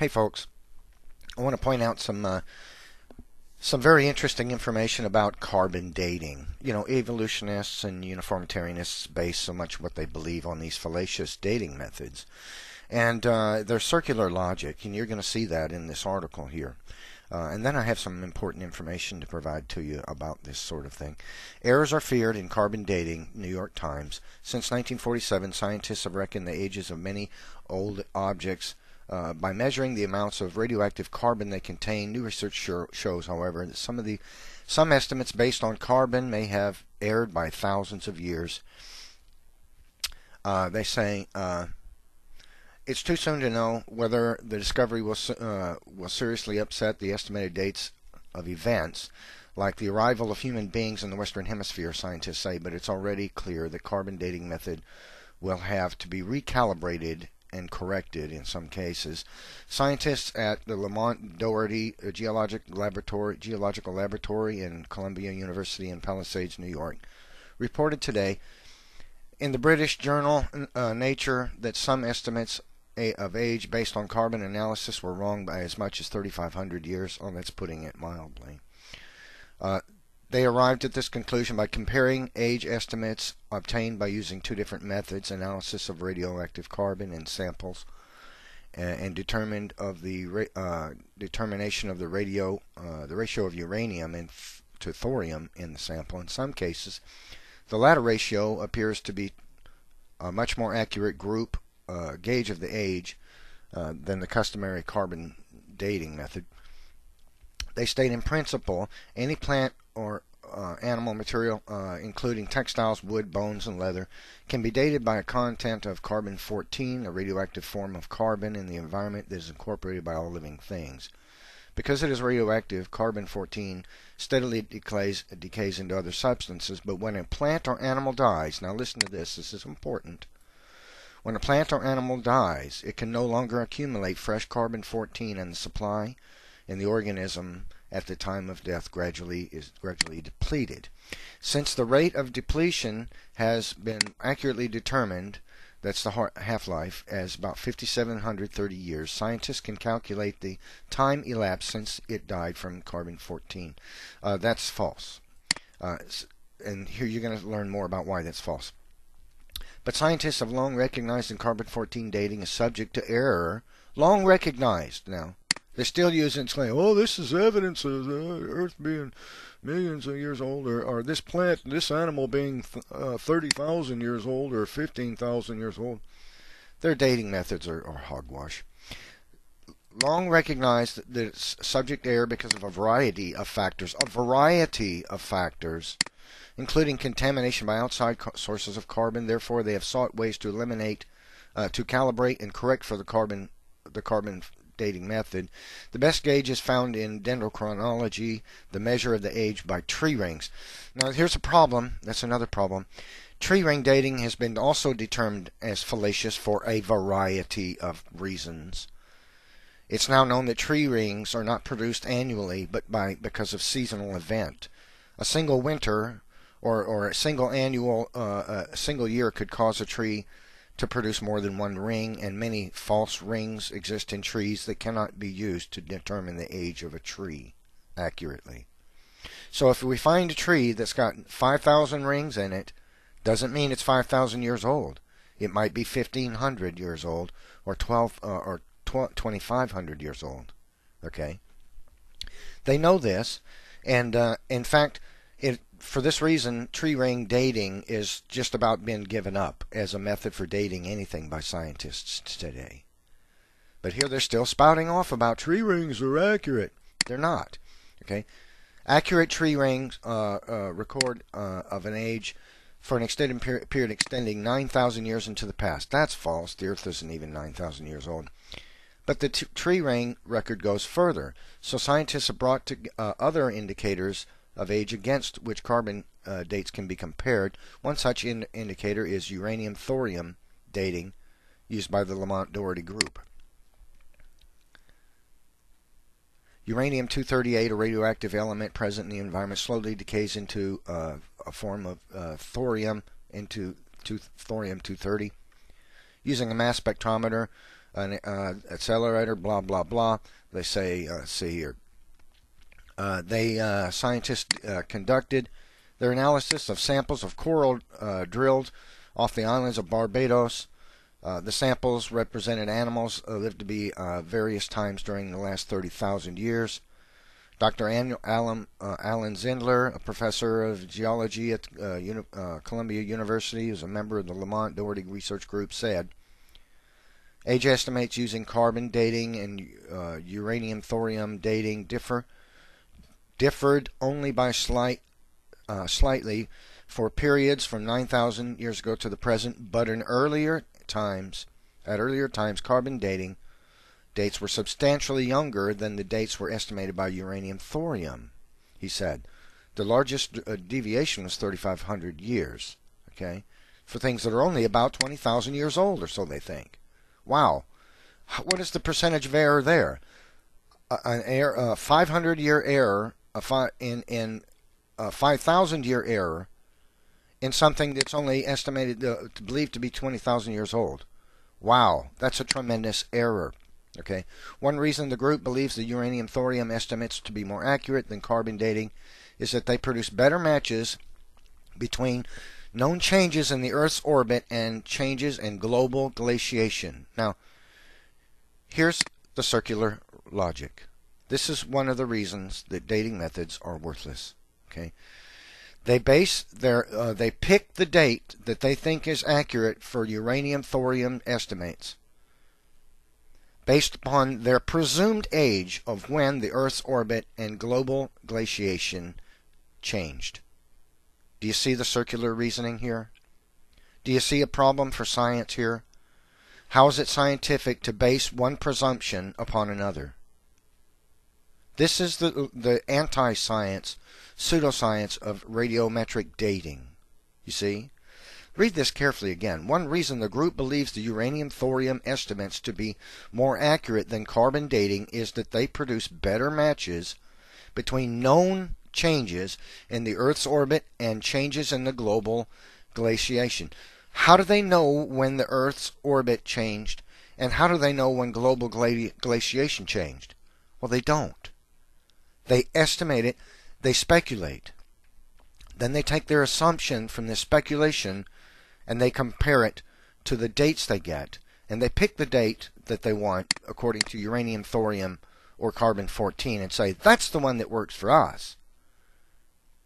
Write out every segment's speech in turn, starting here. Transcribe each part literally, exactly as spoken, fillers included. Hey folks, I want to point out some uh, some very interesting information about carbon dating. You know, evolutionists and uniformitarianists base so much of what they believe on these fallacious dating methods, and uh, their circular logic, and you're going to see that in this article here. Uh, and then I have some important information to provide to you about this sort of thing. Errors are feared in carbon dating, New York Times. Since nineteen forty-seven, scientists have reckoned the ages of many old objects uh, by measuring the amounts of radioactive carbon they contain. New research show, shows, however, that some of the some estimates based on carbon may have erred by thousands of years. Uh, they say. Uh, It's too soon to know whether the discovery will uh, will seriously upset the estimated dates of events, like the arrival of human beings in the Western Hemisphere, scientists say, but it's already clear the carbon dating method will have to be recalibrated and corrected in some cases. Scientists at the Lamont-Doherty Geologic Laboratory, Geological Laboratory in Columbia University in Palisades, New York, reported today in the British journal uh, Nature that some estimates of age based on carbon analysis were wrong by as much as thirty-five hundred years. Oh, that's putting it mildly. Uh, they arrived at this conclusion by comparing age estimates obtained by using two different methods, analysis of radioactive carbon in samples, and, and determined of the uh, determination of the radio uh, the ratio of uranium in th to thorium in the sample. In some cases, the latter ratio appears to be a much more accurate group Uh, gauge of the age uh, than the customary carbon dating method. They state, in principle, any plant or uh, animal material, uh, including textiles, wood, bones, and leather, can be dated by a content of carbon fourteen, a radioactive form of carbon in the environment that is incorporated by all living things. Because it is radioactive, carbon fourteen steadily decays, decays into other substances, but when a plant or animal dies, now listen to this, this is important. When a plant or animal dies, it can no longer accumulate fresh carbon fourteen, and the supply in the organism at the time of death gradually is gradually depleted. Since the rate of depletion has been accurately determined, that's the half-life, as about five thousand seven hundred thirty years, scientists can calculate the time elapsed since it died from carbon fourteen. Uh, that's false. Uh, and here you're going to learn more about why that's false. But scientists have long recognized that carbon fourteen dating is subject to error. Long recognized now. They still use it and say, oh, this is evidence of the Earth being millions of years old, or, or this plant, this animal being th uh, thirty thousand years old or fifteen thousand years old. Their dating methods are, are hogwash. Long recognized that it's subject to error because of a variety of factors. A variety of factors. Including contamination by outside sources of carbon. Therefore, they have sought ways to eliminate, uh, to calibrate and correct for the carbon, the carbon dating method. The best gauge is found in dendrochronology, the measure of the age by tree rings. Now, here's a problem. That's another problem. Tree ring dating has been also determined as fallacious for a variety of reasons. It's now known that tree rings are not produced annually, but by because of seasonal event. A single winter or, or a single annual, uh, a single year could cause a tree to produce more than one ring, and many false rings exist in trees that cannot be used to determine the age of a tree accurately. So if we find a tree that's got five thousand rings in it, doesn't mean it's five thousand years old. It might be fifteen hundred years old, or twelve, uh, or twenty-five hundred years old. Okay? They know this, and uh, in fact, It, for this reason, tree ring dating is just about been given up as a method for dating anything by scientists today. But here they're still spouting off about tree rings are accurate. They're not. Okay, accurate tree rings uh, uh, record uh, of an age for an extended per period extending nine thousand years into the past. That's false. The Earth isn't even nine thousand years old. But the t tree ring record goes further. So scientists have brought to uh, other indicators of age against which carbon uh, dates can be compared. One such in indicator is uranium-thorium dating used by the Lamont-Doherty group. Uranium two thirty-eight, a radioactive element present in the environment, slowly decays into uh, a form of uh, thorium, into thorium two thirty. Using a mass spectrometer, an uh, accelerator, blah, blah, blah. They say, uh, see here, uh, they uh, scientists uh, conducted their analysis of samples of coral uh, drilled off the islands of Barbados. Uh, the samples represented animals uh, lived to be uh, various times during the last thirty thousand years. Doctor An Alan, uh, Alan Zindler, a professor of geology at uh, uni uh, Columbia University, who's a member of the Lamont-Doherty Research Group, said, age estimates using carbon dating and uh, uranium-thorium dating differ differed only by slight, uh, slightly for periods from nine thousand years ago to the present, but in earlier times, at earlier times, carbon dating dates were substantially younger than the dates were estimated by uranium-thorium, he said. The largest uh, deviation was thirty-five hundred years, okay, for things that are only about twenty thousand years old, or so they think. Wow. What is the percentage of error there? Uh, an error, a five hundred year error, a fi in, in a five thousand year error in something that's only estimated, uh, to believed to be twenty thousand years old. Wow, that's a tremendous error. Okay. One reason the group believes the uranium-thorium estimates to be more accurate than carbon dating is that they produce better matches between known changes in the Earth's orbit and changes in global glaciation. Now, here's the circular logic. This is one of the reasons that dating methods are worthless. Okay. They base their, uh, they pick the date that they think is accurate for uranium-thorium estimates based upon their presumed age of when the Earth's orbit and global glaciation changed. Do you see the circular reasoning here? Do you see a problem for science here? How is it scientific to base one presumption upon another? This is the, the anti-science, pseudoscience of radiometric dating. You see? Read this carefully again. One reason the group believes the uranium-thorium estimates to be more accurate than carbon dating is that they produce better matches between known changes in the Earth's orbit and changes in the global glaciation. How do they know when the Earth's orbit changed, and how do they know when global gla glaciation changed? Well, they don't. They estimate it. They speculate. Then they take their assumption from this speculation and they compare it to the dates they get, and they pick the date that they want according to uranium, thorium, or carbon fourteen and say, that's the one that works for us.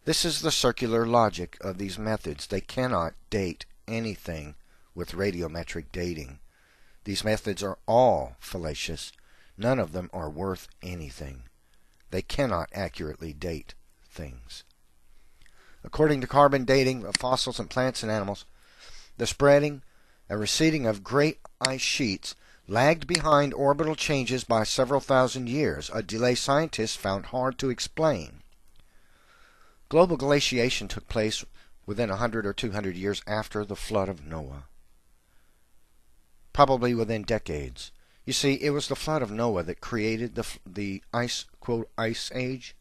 This is the circular logic of these methods. They cannot date anything with radiometric dating. These methods are all fallacious. None of them are worth anything. They cannot accurately date things. According to carbon dating of fossils and plants and animals, the spreading and receding of great ice sheets lagged behind orbital changes by several thousand years, a delay scientists found hard to explain. Global glaciation took place within one hundred or two hundred years after the flood of Noah, probably within decades. You see, it was the flood of Noah that created the, the ice, quote, ice age.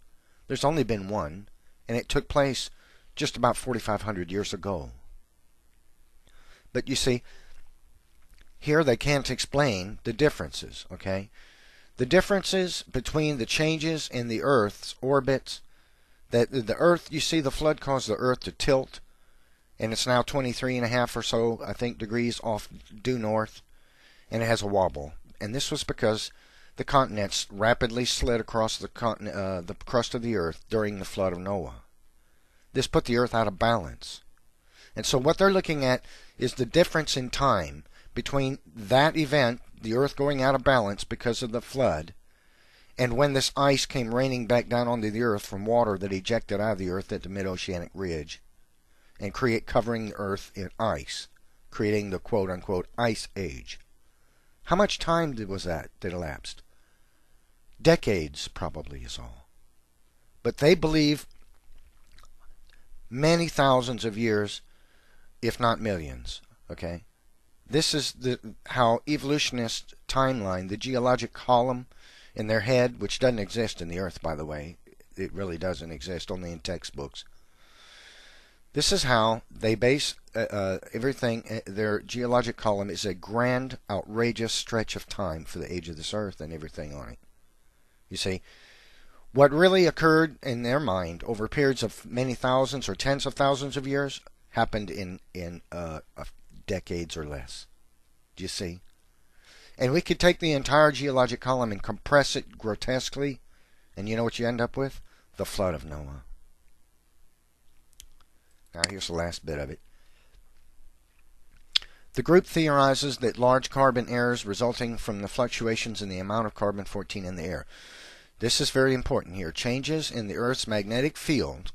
There's only been one, and it took place just about forty-five hundred years ago. But you see, here they can't explain the differences, okay? The differences between the changes in the Earth's orbits, that the Earth, you see, the flood caused the Earth to tilt, and it's now twenty-three and a half or so, I think, degrees off due north, and it has a wobble. And this was because the continents rapidly slid across the, continent, uh, the crust of the Earth during the flood of Noah. This put the Earth out of balance. And so what they're looking at is the difference in time between that event, the Earth going out of balance because of the flood, and when this ice came raining back down onto the Earth from water that ejected out of the Earth at the mid-oceanic ridge and create covering the Earth in ice, creating the quote-unquote ice age. How much time was that that elapsed? Decades probably is all. But they believe many thousands of years, if not millions, okay? This is the, how evolutionist timeline, the geologic column in their head, which doesn't exist in the Earth, by the way. It really doesn't exist, only in textbooks. This is how they base uh, uh, everything. Their geologic column is a grand, outrageous stretch of time for the age of this Earth and everything on it. You see, what really occurred in their mind over periods of many thousands or tens of thousands of years happened in, in uh, decades or less. Do you see? And we could take the entire geologic column and compress it grotesquely, and you know what you end up with? The flood of Noah. Now here's the last bit of it. The group theorizes that large carbon errors resulting from the fluctuations in the amount of carbon fourteen in the air. This is very important here. Changes in the Earth's magnetic field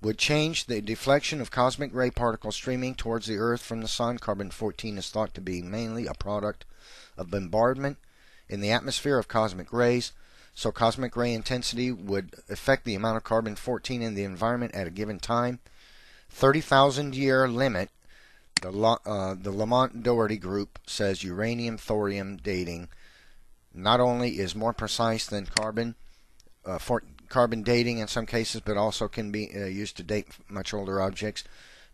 would change the deflection of cosmic ray particles streaming towards the Earth from the Sun. Carbon fourteen is thought to be mainly a product of bombardment in the atmosphere of cosmic rays, so cosmic ray intensity would affect the amount of carbon fourteen in the environment at a given time. thirty thousand year limit. The, uh, the Lamont-Doherty group says uranium-thorium dating not only is more precise than carbon, uh, for carbon dating in some cases, but also can be uh, used to date much older objects.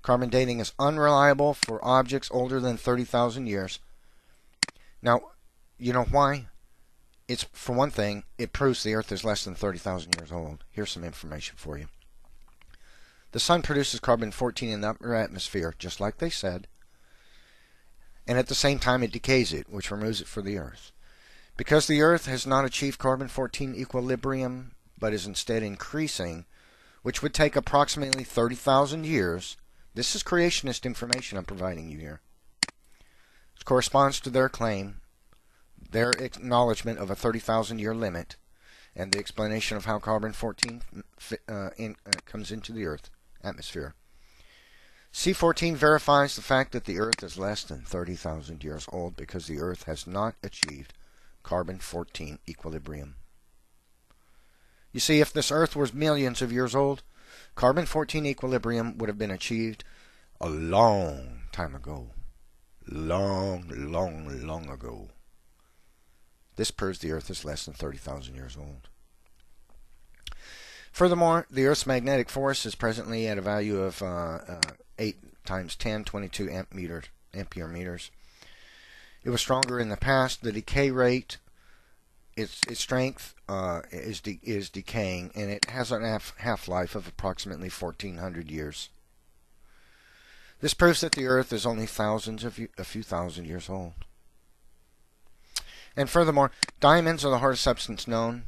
Carbon dating is unreliable for objects older than thirty thousand years. Now, you know why? It's, for one thing, it proves the Earth is less than thirty thousand years old. Here's some information for you. The Sun produces carbon fourteen in the upper atmosphere, just like they said, and at the same time it decays it, which removes it for the Earth. Because the Earth has not achieved carbon fourteen equilibrium, but is instead increasing, which would take approximately thirty thousand years. This is creationist information I'm providing you here. It corresponds to their claim, their acknowledgement of a thirty thousand year limit, and the explanation of how carbon fourteen uh, in, uh, comes into the Earth atmosphere. C fourteen verifies the fact that the Earth is less than thirty thousand years old because the Earth has not achieved carbon fourteen equilibrium. You see, if this Earth was millions of years old, carbon fourteen equilibrium would have been achieved a long time ago. Long, long, long ago. This proves the Earth is less than thirty thousand years old. Furthermore, the Earth's magnetic force is presently at a value of uh, uh, eight times ten, twenty-two amp meter, ampere meters. It was stronger in the past. The decay rate, its, its strength uh, is, de is decaying, and it has a half half-life of approximately fourteen hundred years. This proves that the Earth is only thousands of a few thousand years old. And furthermore, diamonds are the hardest substance known,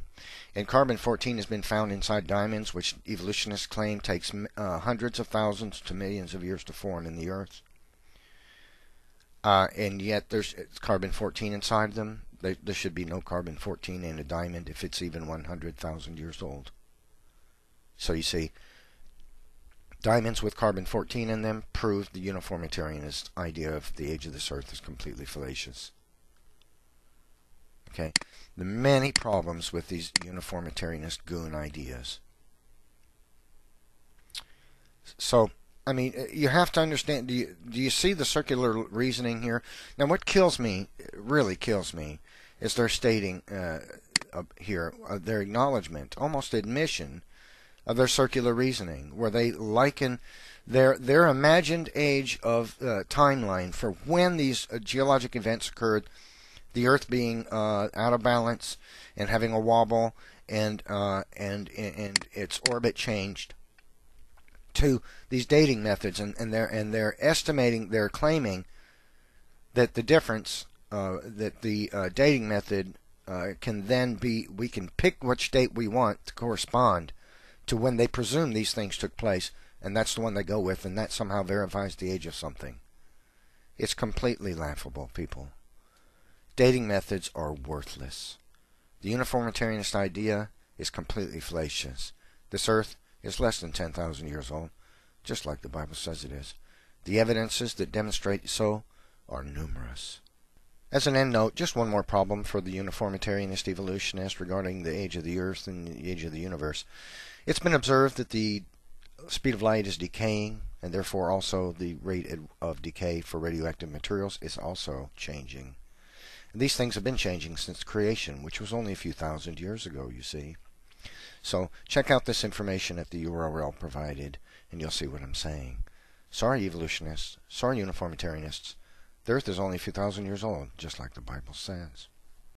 and carbon fourteen has been found inside diamonds, which evolutionists claim takes uh, hundreds of thousands to millions of years to form in the Earth. Uh, and yet there's carbon fourteen inside them. There, there should be no carbon fourteen in a diamond if it's even one hundred thousand years old. So you see, diamonds with carbon fourteen in them prove the uniformitarianist idea of the age of this Earth is completely fallacious. Okay, the many problems with these uniformitarianist goon ideas. So, I mean, you have to understand, do you, do you see the circular reasoning here? Now, what kills me, really kills me, is they're stating uh, uh, here uh, their acknowledgement, almost admission, of their circular reasoning, where they liken their, their imagined age of uh, timeline for when these uh, geologic events occurred, the Earth being uh, out of balance and having a wobble, and uh, and and its orbit changed, to these dating methods, and and they're and they're estimating, they're claiming that the difference uh, that the uh, dating method uh, can then be, we can pick which date we want to correspond to when they presume these things took place, and that's the one they go with, and that somehow verifies the age of something. It's completely laughable, people. Dating methods are worthless. The uniformitarianist idea is completely fallacious. This Earth is less than ten thousand years old, just like the Bible says it is. The evidences that demonstrate so are numerous. As an end note, just one more problem for the uniformitarianist evolutionist regarding the age of the Earth and the age of the universe. It's been observed that the speed of light is decaying, and therefore also the rate of decay for radioactive materials is also changing. These things have been changing since creation, which was only a few thousand years ago, you see. So check out this information at the U R L provided, and you'll see what I'm saying. Sorry, evolutionists. Sorry, uniformitarianists. The Earth is only a few thousand years old, just like the Bible says.